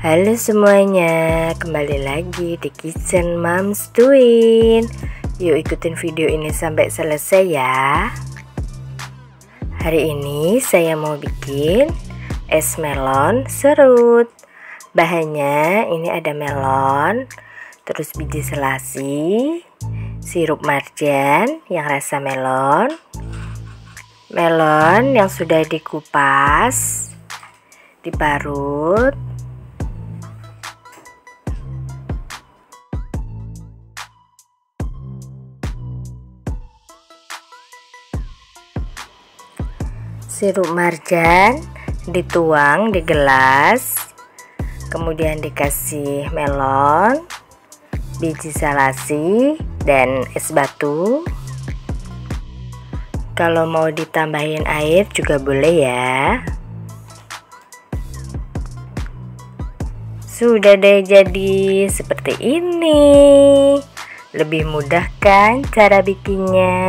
Halo semuanya, kembali lagi di Kitchen Moms Twin. Yuk ikutin video ini sampai selesai ya. Hari ini saya mau bikin es melon serut. Bahannya ini ada melon, terus biji selasi, sirup marjan yang rasa melon, melon yang sudah dikupas, diparut, sirup marjan dituang di gelas, kemudian dikasih melon, biji selasi, dan es batu. Kalau mau ditambahin air juga boleh ya. Sudah deh, jadi seperti ini. Lebih mudah kan cara bikinnya?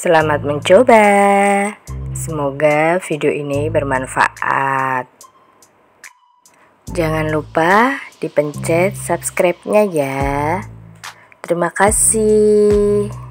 Selamat mencoba. Semoga video ini bermanfaat. Jangan lupa dipencet subscribe-nya ya. Terima kasih.